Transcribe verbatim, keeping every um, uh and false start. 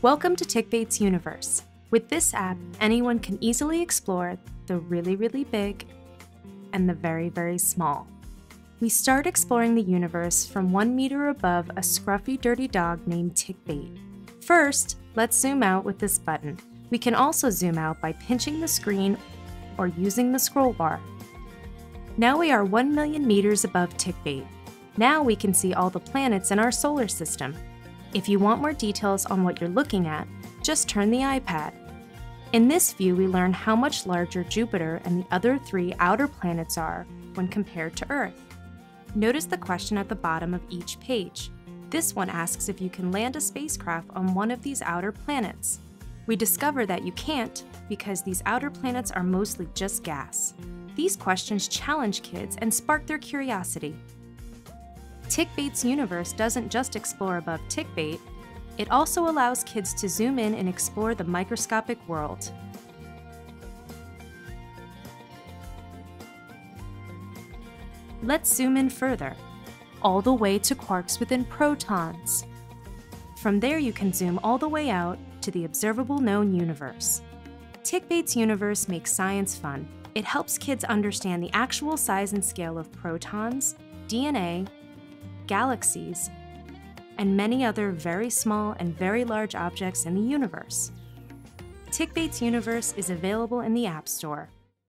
Welcome to Tick Bait's Universe. With this app, anyone can easily explore the really, really big and the very, very small. We start exploring the universe from one meter above a scruffy, dirty dog named Tick Bait. First, let's zoom out with this button. We can also zoom out by pinching the screen or using the scroll bar. Now we are one million meters above Tick Bait. Now we can see all the planets in our solar system. If you want more details on what you're looking at, just turn the iPad. In this view, we learn how much larger Jupiter and the other three outer planets are when compared to Earth. Notice the question at the bottom of each page. This one asks if you can land a spacecraft on one of these outer planets. We discover that you can't because these outer planets are mostly just gas. These questions challenge kids and spark their curiosity. Tick Bait's Universe doesn't just explore above Tick Bait, it also allows kids to zoom in and explore the microscopic world. Let's zoom in further, all the way to quarks within protons. From there you can zoom all the way out to the observable known universe. Tick Bait's Universe makes science fun. It helps kids understand the actual size and scale of protons, D N A, galaxies, and many other very small and very large objects in the universe. Tick Bait's Universe is available in the App Store.